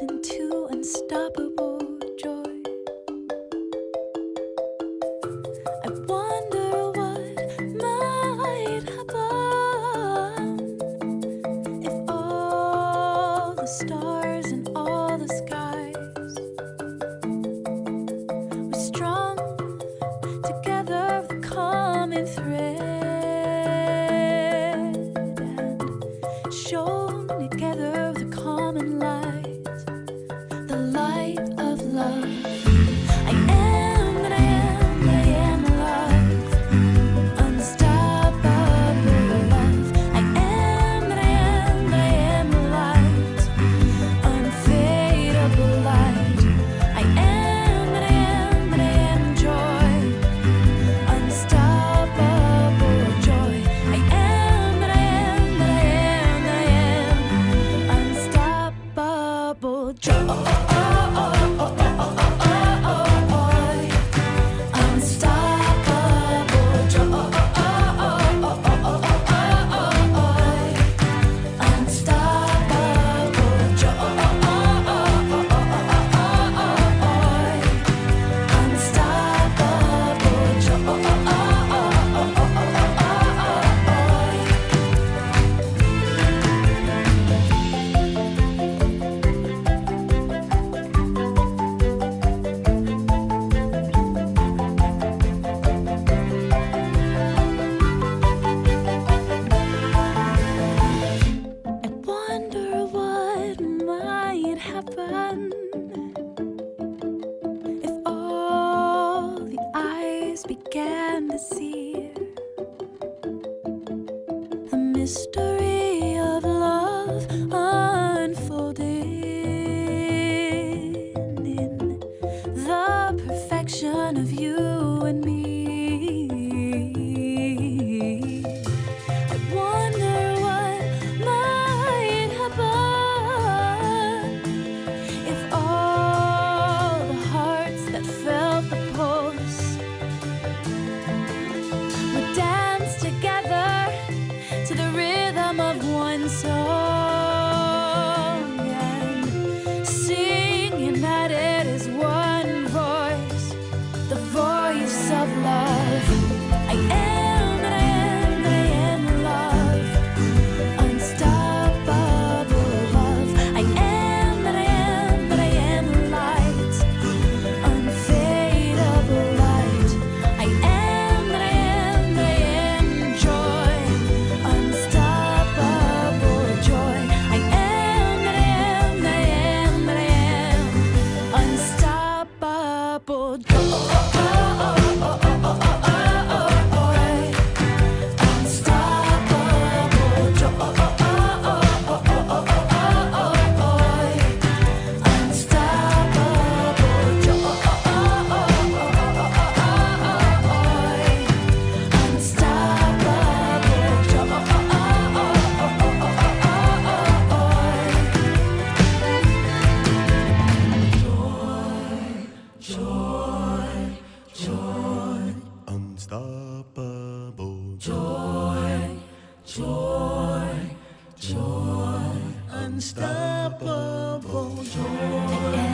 lost into unstoppable joy. I wonder what might happen if all the stars and all the skies were strung together with a common thread and shown together with a common light. If all the eyes began to see the mystery of love unfolding in the perfection of you and me, I wonder what might happen to the rhythm of one song and sing united as one voice, the voice of love. I am, and I am, and I am love, unstoppable love. I am, and I am, and I am light, unfadable light. I am, and I am, and I am joy. Unstoppable joy, joy, joy, unstoppable joy.